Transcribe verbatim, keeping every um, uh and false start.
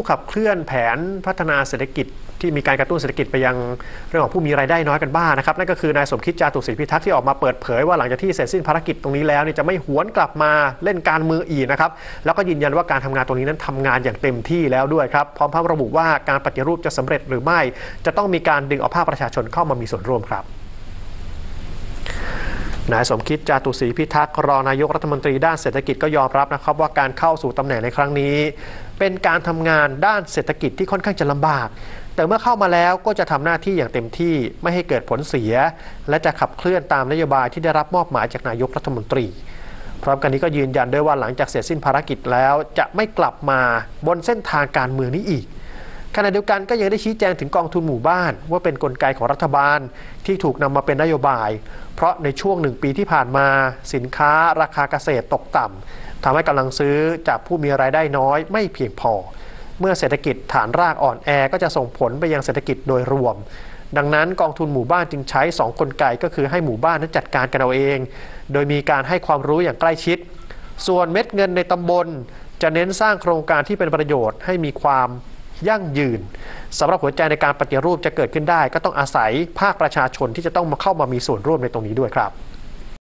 ผู้ขับเคลื่อนแผนพัฒนาเศรษฐกิจที่มีการกระตุ้นเศรษฐกิจไปยังเรื่องของผู้มีรายได้น้อยกันบ้าง นะครับนั่นก็คือนายสมคิดจาตุศรีพิทักษ์ที่ออกมาเปิดเผยว่าหลังจากที่เสร็จสิ้นภารกิจตรงนี้แล้วจะไม่หวนกลับมาเล่นการเมืองอีกนะครับแล้วก็ยืนยันว่าการทำงานตรงนี้นั้นทำงานอย่างเต็มที่แล้วด้วยครับพร้อมทั้งระบุว่าการปฏิรูปจะสำเร็จหรือไม่จะต้องมีการดึงเอาภาคประชาชนเข้ามามีส่วนร่วมครับนายสมคิดจาตุศรีพิทักษ์รองนายกรัฐมนตรีด้านเศรษฐกิจก็ยอมรับนะครับว่าการเข้าสู่ตำแหน่งในครั้งนี้เป็นการทำงานด้านเศรษฐกิจที่ค่อนข้างจะลำบากแต่เมื่อเข้ามาแล้วก็จะทำหน้าที่อย่างเต็มที่ไม่ให้เกิดผลเสียและจะขับเคลื่อนตามนโยบายที่ได้รับมอบหมายจากนายกรัฐมนตรีพร้อมกันนี้ก็ยืนยันด้วยว่าหลังจากเสร็จสิ้นภารกิจแล้วจะไม่กลับมาบนเส้นทางการเมืองนี้อีกขณะเดียวกันก็ยังได้ชี้แจงถึงกองทุนหมู่บ้านว่าเป็นกลไกของรัฐบาลที่ถูกนำมาเป็นนโยบายเพราะในช่วงหนึ่งปีที่ผ่านมาสินค้าราคาเกษตรตกต่ำทำให้กำลังซื้อจากผู้มีรายได้น้อยไม่เพียงพอเมื่อเศรษฐกิจฐานรากอ่อนแอก็จะส่งผลไปยังเศรษฐกิจโดยรวมดังนั้นกองทุนหมู่บ้านจึงใช้สองกลไกก็คือให้หมู่บ้านนั้นจัดการกันเอาเองโดยมีการให้ความรู้อย่างใกล้ชิดส่วนเม็ดเงินในตำบลจะเน้นสร้างโครงการที่เป็นประโยชน์ให้มีความยั่งยืนสำหรับหัวใจในการปฏิรูปจะเกิดขึ้นได้ก็ต้องอาศัยภาคประชาชนที่จะต้องมาเข้ามามีส่วนร่วมในตรงนี้ด้วยครับ